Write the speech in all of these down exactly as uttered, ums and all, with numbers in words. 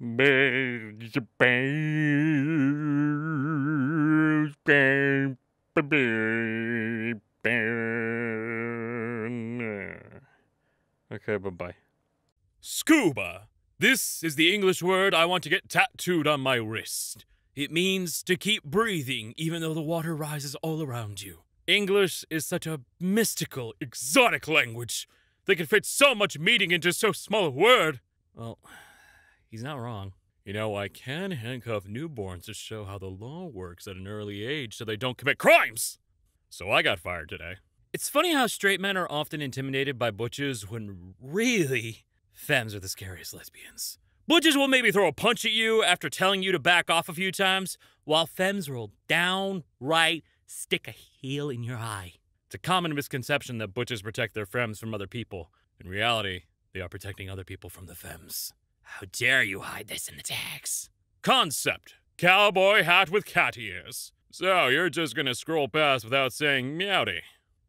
Okay, bye-bye. Scuba. This is the English word I want to get tattooed on my wrist. It means to keep breathing even though the water rises all around you. English is such a mystical, exotic language. They can fit so much meaning into so small a word. Well, he's not wrong. You know, I can handcuff newborns to show how the law works at an early age so they don't commit crimes. So I got fired today. It's funny how straight men are often intimidated by butches when really, femmes are the scariest lesbians. Butches will maybe throw a punch at you after telling you to back off a few times, while femmes will downright stick a heel in your eye. It's a common misconception that butches protect their femmes from other people. In reality, they are protecting other people from the femmes. How dare you hide this in the tags? Concept: cowboy hat with cat ears. So you're just gonna scroll past without saying meowdy.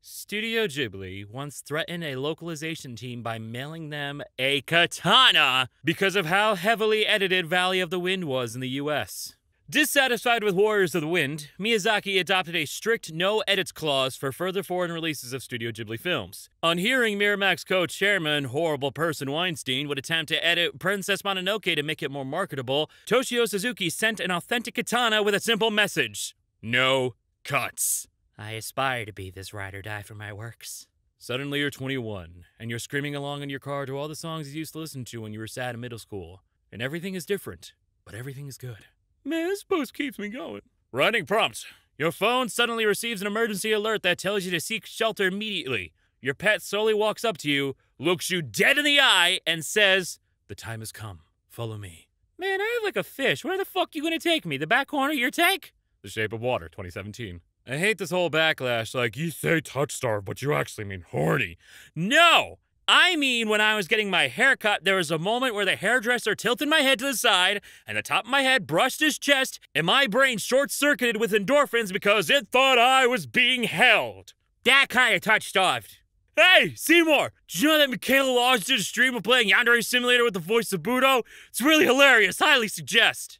Studio Ghibli once threatened a localization team by mailing them a katana because of how heavily edited Valley of the Wind was in the U S. Dissatisfied with Warriors of the Wind, Miyazaki adopted a strict no-edits clause for further foreign releases of Studio Ghibli films. On hearing Miramax co-chairman, horrible person Weinstein, would attempt to edit Princess Mononoke to make it more marketable, Toshio Suzuki sent an authentic katana with a simple message: no cuts. I aspire to be this ride or die for my works. Suddenly you're twenty-one, and you're screaming along in your car to all the songs you used to listen to when you were sad in middle school. And everything is different, but everything is good. Man, this post keeps me going. Writing prompt. Your phone suddenly receives an emergency alert that tells you to seek shelter immediately. Your pet slowly walks up to you, looks you dead in the eye, and says, "The time has come. Follow me." Man, I have like a fish. Where the fuck you gonna take me? The back corner of your tank? The Shape of Water, twenty seventeen. I hate this whole backlash, like, you say touch starved, but you actually mean horny. No! I mean, when I was getting my hair cut, there was a moment where the hairdresser tilted my head to the side, and the top of my head brushed his chest, and my brain short-circuited with endorphins because it thought I was being held. That kind of touch starved. Hey, Seymour! Did you know that Michaela Lodge did a stream of playing Yandere Simulator with the voice of Budo? It's really hilarious, highly suggest.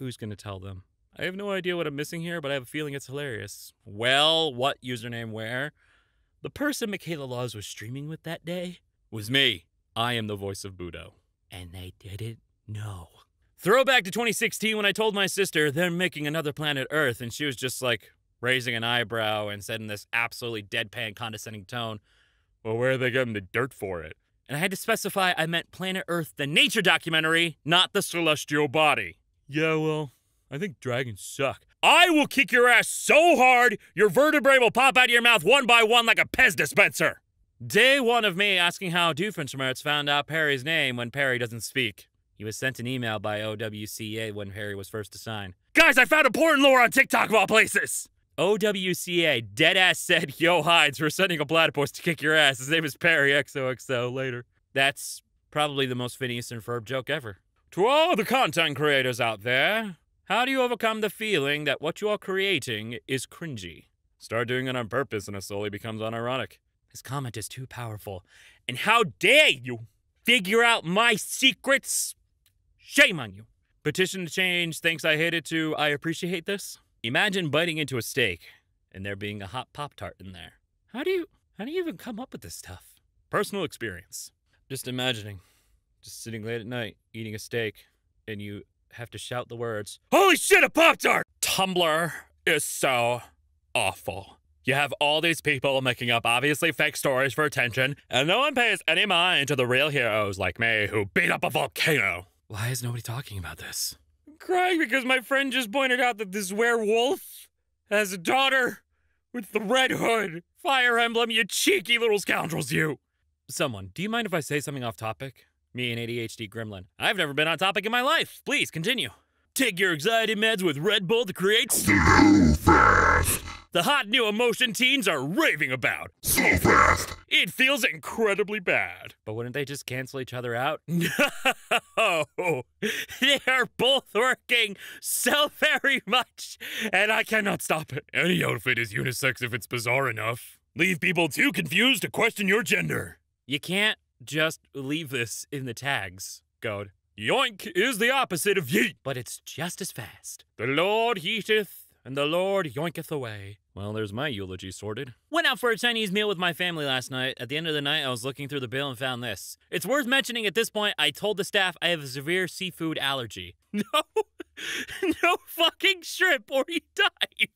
Who's gonna tell them? I have no idea what I'm missing here, but I have a feeling it's hilarious. Well, what username where? The person Michaela Laws was streaming with that day was me. I am the voice of Budo. And they didn't know. Throwback to twenty sixteen when I told my sister they're making another Planet Earth, and she was just like raising an eyebrow and said in this absolutely deadpan condescending tone, "Well, where are they getting the dirt for it?" And I had to specify I meant Planet Earth, the nature documentary, not the celestial body. Yeah, well, I think dragons suck. I will kick your ass so hard, your vertebrae will pop out of your mouth one by one like a Pez dispenser. Day one of me asking how Doofenshmirtz found out Perry's name when Perry doesn't speak. He was sent an email by O W C A when Perry was first assigned. Guys, I found important lore on TikTok of all places! O W C A deadass said, "Yo, Hides, we're sending a platypus to kick your ass. His name is Perry, X O X O, later." That's probably the most Phineas and Ferb joke ever. To all the content creators out there, how do you overcome the feeling that what you are creating is cringy? Start doing it on purpose and it slowly becomes unironic. This comment is too powerful. And how dare you figure out my secrets? Shame on you. Petition to change thinks I hate it to I appreciate this. Imagine biting into a steak and there being a hot Pop-Tart in there. How do you, how do you even come up with this stuff? Personal experience. Just imagining, just sitting late at night, eating a steak, and you have to shout the words, "Holy shit, a Pop-Tart!" Tumblr is so awful. You have all these people making up obviously fake stories for attention, and no one pays any mind to the real heroes like me who beat up a volcano. Why is nobody talking about this? I'm crying because my friend just pointed out that this werewolf has a daughter with the red hood. Fire Emblem, you cheeky little scoundrels, you. Someone, do you mind if I say something off topic? Me, an A D H D gremlin. I've never been on topic in my life. Please, continue. Take your anxiety meds with Red Bull that creates slow fast. The hot new emotion teens are raving about. So fast. It feels incredibly bad. But wouldn't they just cancel each other out? No! They are both working so very much, and I cannot stop it. Any outfit is unisex if it's bizarre enough. Leave people too confused to question your gender. You can't just leave this in the tags, God. Yoink is the opposite of yeet, but it's just as fast. The Lord heateth, and the Lord yoinketh away. Well, there's my eulogy sorted. Went out for a Chinese meal with my family last night. At the end of the night, I was looking through the bill and found this. It's worth mentioning at this point, I told the staff I have a severe seafood allergy. No, no fucking shrimp or you die.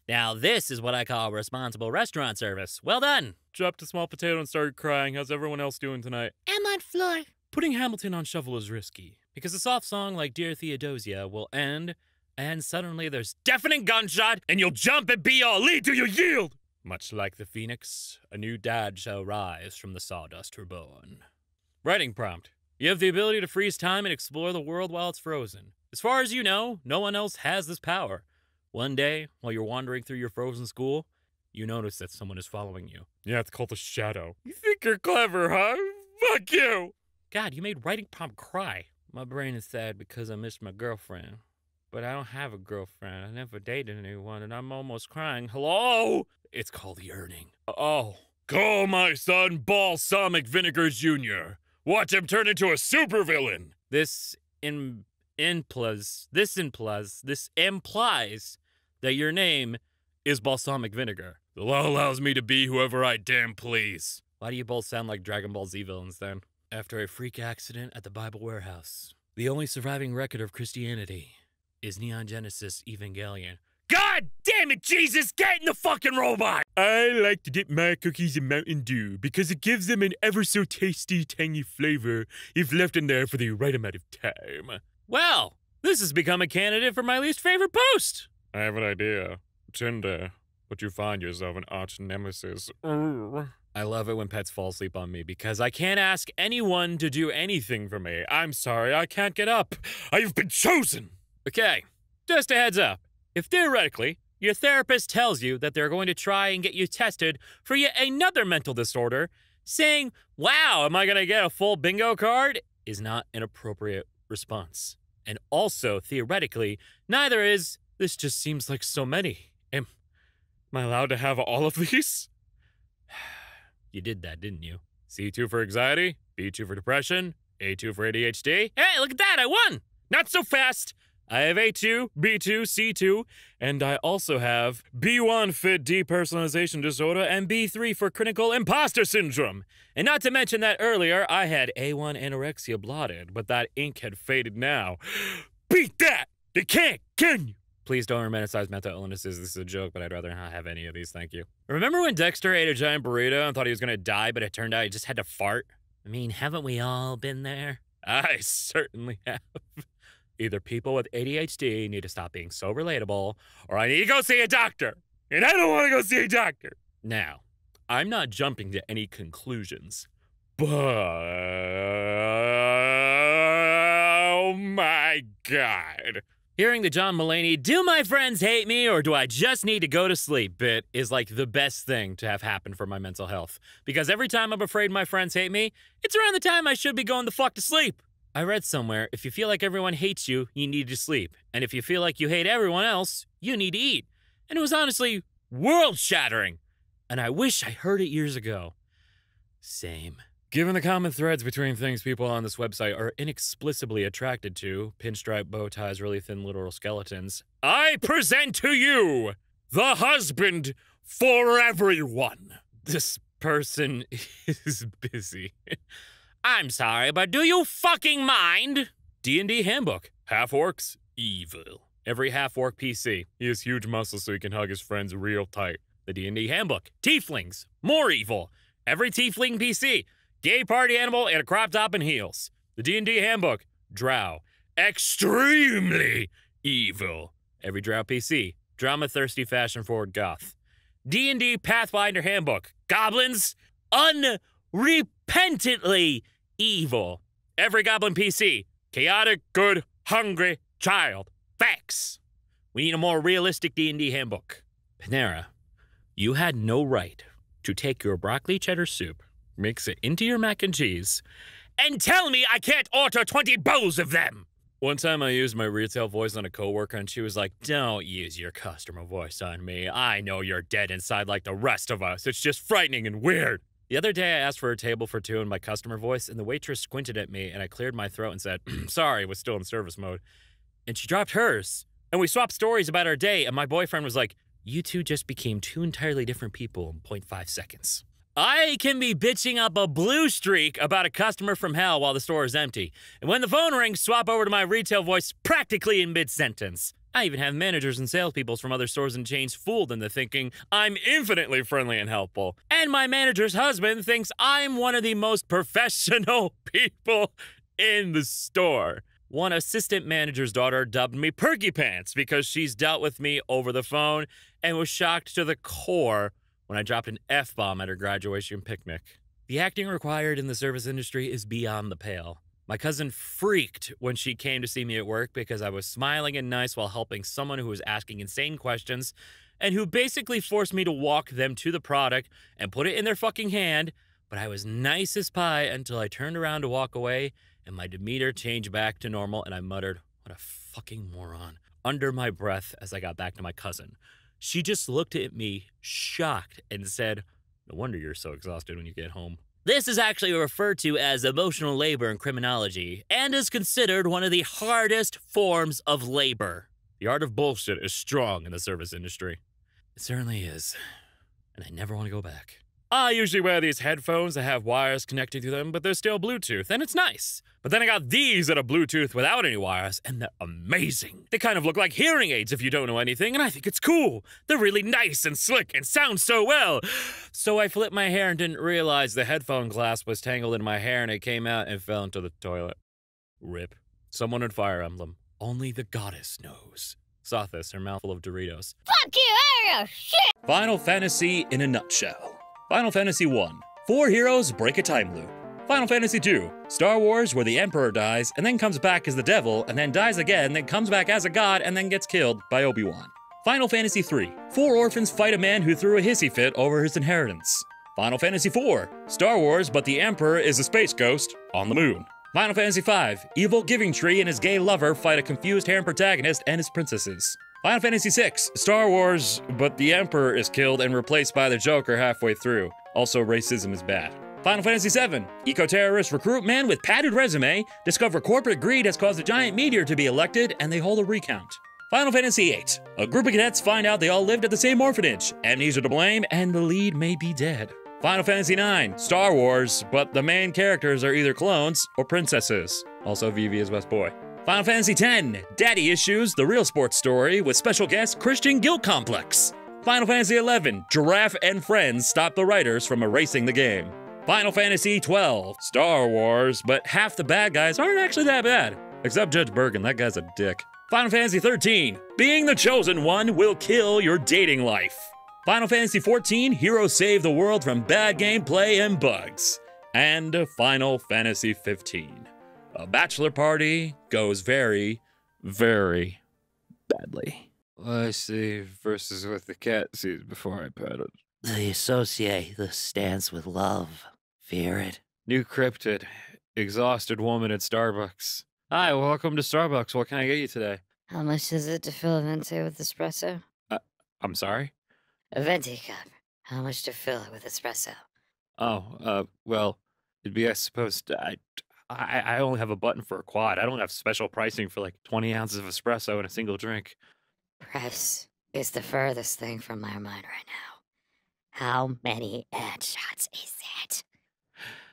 Now this is what I call responsible restaurant service. Well done. Dropped a small potato and started crying. How's everyone else doing tonight? I'm on floor. Putting Hamilton on shuffle is risky, because a soft song like Dear Theodosia will end, and suddenly there's deafening gunshot, and you'll jump and be all lead till you yield! Much like the phoenix, a new dad shall rise from the sawdust reborn. Writing prompt. You have the ability to freeze time and explore the world while it's frozen. As far as you know, no one else has this power. One day, while you're wandering through your frozen school, you notice that someone is following you. Yeah, it's called a shadow. You think you're clever, huh? Fuck you! God, you made writing prompt cry. My brain is sad because I missed my girlfriend. But I don't have a girlfriend. I never dated anyone, and I'm almost crying. Hello? It's called yearning. Oh. Call my son Balsamic Vinegar Junior Watch him turn into a supervillain. This in implies this implies this implies that your name is Balsamic Vinegar. The law allows me to be whoever I damn please. Why do you both sound like Dragon Ball Z villains then? After a freak accident at the Bible warehouse, the only surviving record of Christianity is Neon Genesis Evangelion. God damn it, Jesus, get in the fucking robot! I like to dip my cookies in Mountain Dew because it gives them an ever so tasty, tangy flavor if left in there for the right amount of time. Well, this has become a candidate for my least favorite post. I have an idea. Tinder, but you find yourself an arch nemesis. Urgh. I love it when pets fall asleep on me because I can't ask anyone to do anything for me. I'm sorry, I can't get up. I've been chosen! Okay, just a heads up. If theoretically, your therapist tells you that they're going to try and get you tested for yet another mental disorder, saying, wow, am I gonna get a full bingo card, is not an appropriate response. And also, theoretically, neither is, this just seems like so many. Am, am I allowed to have all of these? You did that, didn't you? C two for anxiety, B two for depression, A two for A D H D. Hey, look at that, I won! Not so fast! I have A two, B two, C two, and I also have B one for depersonalization disorder and B three for clinical imposter syndrome. And not to mention that earlier I had A one anorexia blotted, but that ink had faded now. Beat that! They can't, can you? Please don't romanticize mental illnesses. This is a joke, but I'd rather not have any of these, thank you. Remember when Dexter ate a giant burrito and thought he was gonna die, but it turned out he just had to fart? I mean, haven't we all been there? I certainly have. Either people with A D H D need to stop being so relatable, or I need to go see a doctor, and I don't want to go see a doctor. Now, I'm not jumping to any conclusions, but oh my God. Hearing the John Mulaney, do my friends hate me or do I just need to go to sleep bit is like the best thing to have happen for my mental health. Because every time I'm afraid my friends hate me, it's around the time I should be going the fuck to sleep. I read somewhere, if you feel like everyone hates you, you need to sleep. And if you feel like you hate everyone else, you need to eat. And it was honestly world-shattering. And I wish I heard it years ago. Same. Given the common threads between things people on this website are inexplicably attracted to, pinstripe bow ties, really thin literal skeletons, I present to you the husband for everyone. This person is busy. I'm sorry, but do you fucking mind? D and D handbook. Half-orcs, evil. Every half-orc P C. He has huge muscles so he can hug his friends real tight. The D and D handbook. Tieflings, more evil. Every tiefling P C. Gay party animal and a crop top and heels. The D and D handbook. Drow. Extremely evil. Every drow P C. Drama-thirsty, fashion-forward goth. D and D Pathfinder handbook. Goblins, unrepentantly evil. Every goblin P C. Chaotic, good, hungry child. Facts. We need a more realistic D and D handbook. Panera, you had no right to take your broccoli cheddar soup, mix it into your mac and cheese, and tell me I can't order twenty bowls of them. One time I used my retail voice on a coworker and she was like, don't use your customer voice on me. I know you're dead inside like the rest of us. It's just frightening and weird. The other day I asked for a table for two in my customer voice, and the waitress squinted at me, and I cleared my throat and said, sorry, was still in service mode. And she dropped hers, and we swapped stories about our day, and my boyfriend was like, you two just became two entirely different people in point five seconds. I can be bitching up a blue streak about a customer from hell while the store is empty. And when the phone rings, swap over to my retail voice practically in mid-sentence. I even have managers and salespeople from other stores and chains fooled into thinking I'm infinitely friendly and helpful. And my manager's husband thinks I'm one of the most professional people in the store. One assistant manager's daughter dubbed me Perky Pants because she's dealt with me over the phone and was shocked to the core when I dropped an F-bomb at her graduation picnic. The acting required in the service industry is beyond the pale. My cousin freaked when she came to see me at work because I was smiling and nice while helping someone who was asking insane questions and who basically forced me to walk them to the product and put it in their fucking hand, but I was nice as pie until I turned around to walk away and my demeanor changed back to normal and I muttered, what a fucking moron, under my breath as I got back to my cousin. She just looked at me, shocked, and said, no wonder you're so exhausted when you get home. This is actually referred to as emotional labor in criminology and is considered one of the hardest forms of labor. The art of bullshit is strong in the service industry. It certainly is, and I never want to go back. I usually wear these headphones that have wires connected to them, but they're still Bluetooth, and it's nice. But then I got these that are Bluetooth without any wires, and they're amazing. They kind of look like hearing aids if you don't know anything, and I think it's cool. They're really nice and slick and sound so well. So I flipped my hair and didn't realize the headphone clasp was tangled in my hair, and it came out and fell into the toilet. Rip. Someone in Fire Emblem. Only the goddess knows. Saw this, her mouthful of Doritos. Fuck you, Ariel, shit! Final Fantasy in a nutshell. Final Fantasy one, four heroes break a time loop. Final Fantasy two, Star Wars where the Emperor dies and then comes back as the devil and then dies again, then comes back as a god and then gets killed by Obi-Wan. Final Fantasy three, four orphans fight a man who threw a hissy fit over his inheritance. Final Fantasy four, Star Wars but the Emperor is a space ghost on the moon. Final Fantasy five, evil Giving Tree and his gay lover fight a confused harem protagonist and his princesses. Final Fantasy six, Star Wars, but the Emperor is killed and replaced by the Joker halfway through. Also, racism is bad. Final Fantasy seven, eco-terrorists recruit men with padded resume, discover corporate greed has caused a giant meteor to be elected, and they hold a recount. Final Fantasy eight, a group of cadets find out they all lived at the same orphanage, amnesia to blame, and the lead may be dead. Final Fantasy nine, Star Wars, but the main characters are either clones or princesses. Also, Vivi is best boy. Final Fantasy ten, Daddy Issues, the real sports story, with special guest Christian Guilt Complex. Final Fantasy eleven, Giraffe and Friends stop the writers from erasing the game. Final Fantasy twelve, Star Wars, but half the bad guys aren't actually that bad. Except Judge Bergen, that guy's a dick. Final Fantasy thirteen, being the chosen one will kill your dating life. Final Fantasy fourteen, heroes save the world from bad gameplay and bugs. And Final Fantasy fifteen. A bachelor party goes very, very badly. Well, I see versus what the cat sees before I pet it. They associate the stance with love. Fear it. New cryptid. Exhausted woman at Starbucks. Hi, welcome to Starbucks. What can I get you today? How much is it to fill a venti with espresso? Uh, I'm sorry? A venti cup. How much to fill it with espresso? Oh, uh, well, it'd be, I suppose, I... I, I only have a button for a quad. I don't have special pricing for like twenty ounces of espresso in a single drink. Price is the furthest thing from my mind right now. How many ad shots is that?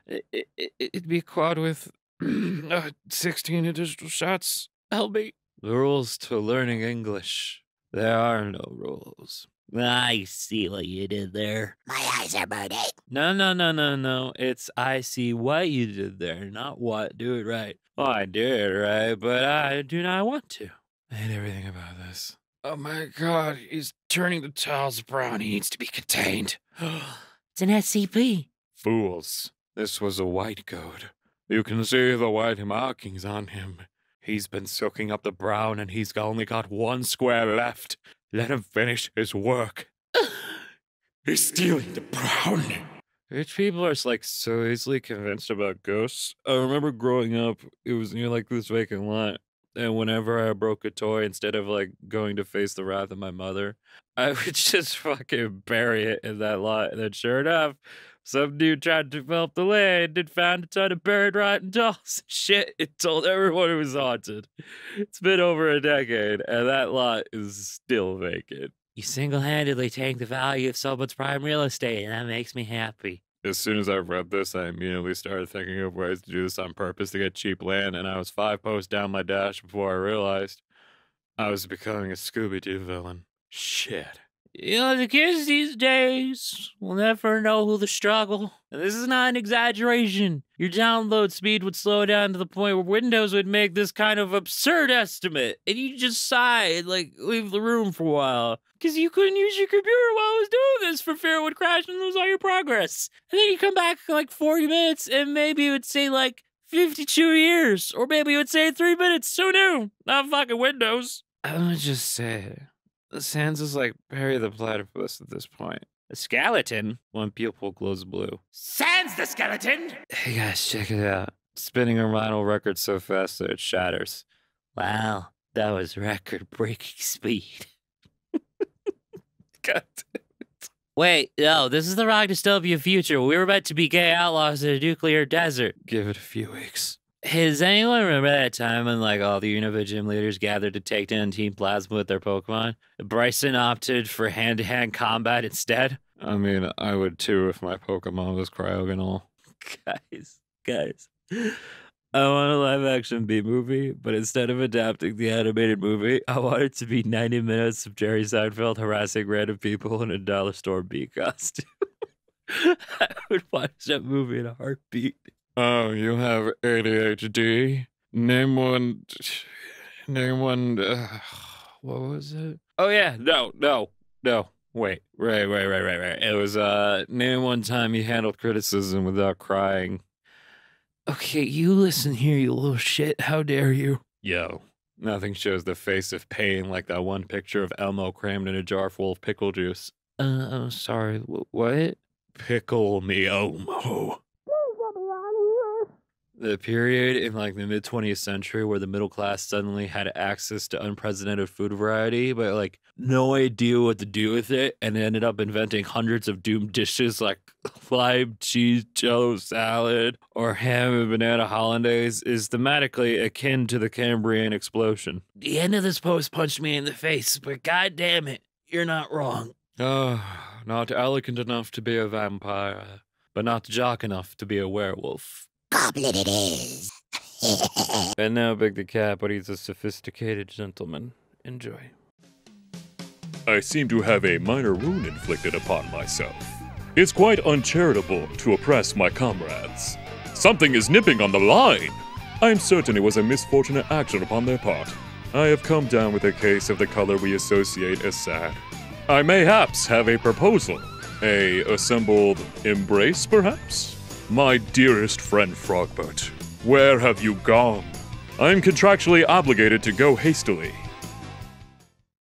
It, it, it, it'd be a quad with uh, sixteen additional shots. Help me. The rules to learning English. There are no rules. I see what you did there. My eyes are burning. No, no, no, no, no. It's I see what you did there, not what. Do it right. Oh, I did it right, but I do not want to. I hate everything about this. Oh my god, he's turning the tiles brown. He needs to be contained. It's an S C P. Fools. This was a white goat. You can see the white markings on him. He's been soaking up the brown and he's only got one square left. Let him finish his work. He's stealing the brown. Rich people are like so easily convinced about ghosts. I remember growing up, it was near like this vacant lot. And whenever I broke a toy, instead of like going to face the wrath of my mother, I would just fucking bury it in that lot. And then sure enough, Some dude tried to help the land and found a ton of bird rotten dolls. Shit, it told everyone it was haunted. It's been over a decade, and that lot is still vacant. You single-handedly take the value of someone's prime real estate, and that makes me happy. As soon as I read this, I immediately started thinking of ways to do this on purpose to get cheap land, and I was five posts down my dash before I realized I was becoming a Scooby-Doo villain. Shit. You know, the kids these days will never know the struggle. And this is not an exaggeration. Your download speed would slow down to the point where Windows would make this kind of absurd estimate. And you just sigh, like, leave the room for a while. Because you couldn't use your computer while I was doing this for fear it would crash and lose all your progress. And then you come back in like forty minutes and maybe it would say like fifty-two years. Or maybe it would say three minutes. So new. Not fucking Windows. I'm gonna just say Sans is like Perry the Platypus at this point. A skeleton? One pupil glows blue. Sans the skeleton! Hey guys, check it out. Spinning a vinyl record so fast that it shatters. Wow, that was record-breaking speed. God damn it. Wait, no, this is the rock dystopia future. We were about to be gay outlaws in a nuclear desert. Give it a few weeks. Hey, does anyone remember that time when, like, all the Unova gym leaders gathered to take down Team Plasma with their Pokemon? Bryson opted for hand-to-hand combat instead? I mean, I would too if my Pokemon was Cryogonal. Guys, guys, I want a live-action B-movie, but instead of adapting the animated movie, I want it to be ninety minutes of Jerry Seinfeld harassing random people in a dollar store bee costume. I would watch that movie in a heartbeat. Oh, you have A D H D? Name one... Name one... Uh, what was it? Oh, yeah. No, no, no. Wait. Right, right, right, right, right. It was, uh... name one time you handled criticism without crying. Okay, you listen here, you little shit. How dare you? Yo. Nothing shows the face of pain like that one picture of Elmo crammed in a jar full of pickle juice. Uh, I'm sorry. What? Pickle me, Elmo. The period in like the mid twentieth century where the middle class suddenly had access to unprecedented food variety, but like no idea what to do with it, and they ended up inventing hundreds of doomed dishes like lime cheese jello salad or ham and banana hollandaise is thematically akin to the Cambrian explosion. The end of this post punched me in the face, but god damn it, you're not wrong. Oh, not elegant enough to be a vampire, but not jock enough to be a werewolf. Goblin it is. And now Big the Cat, but he's a sophisticated gentleman. Enjoy. I seem to have a minor wound inflicted upon myself. It's quite uncharitable to oppress my comrades. Something is nipping on the line. I am certain it was a misfortunate action upon their part. I have come down with a case of the color we associate as sad. I mayhaps have a proposal. A assembled embrace, perhaps? My dearest friend Frogbert, where have you gone? I am contractually obligated to go hastily,